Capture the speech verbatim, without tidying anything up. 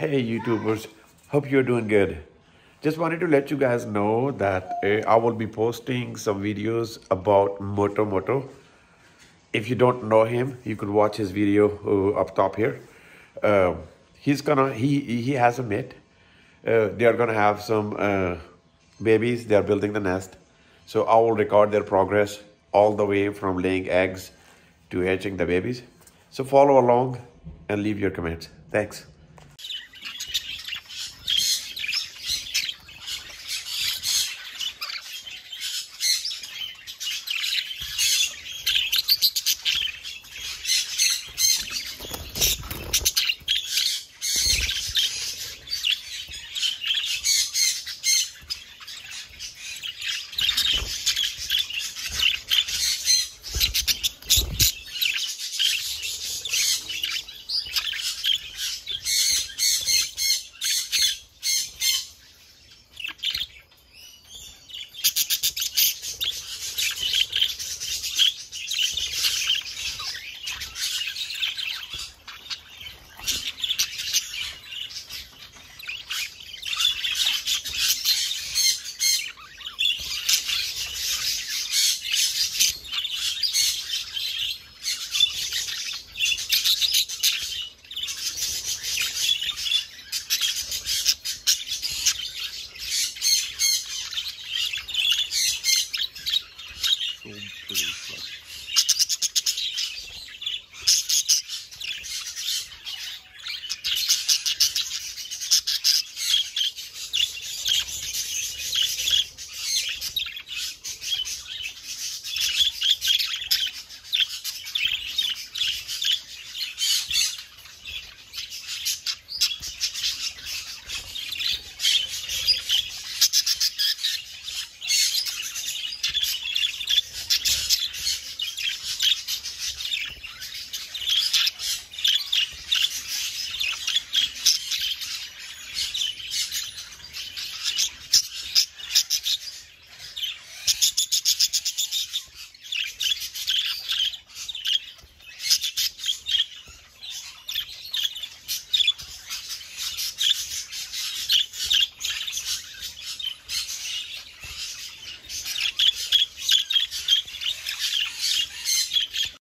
Hey YouTubers, hope you're doing good. Just wanted to let you guys know that uh, I will be posting some videos about Moto Moto. If you don't know him, you could watch his video uh, up top here. Uh, he's gonna, he, he has a mate. Uh, they are gonna have some uh, babies, they are building the nest. So I will record their progress all the way from laying eggs to hatching the babies. So follow along and leave your comments. Thanks.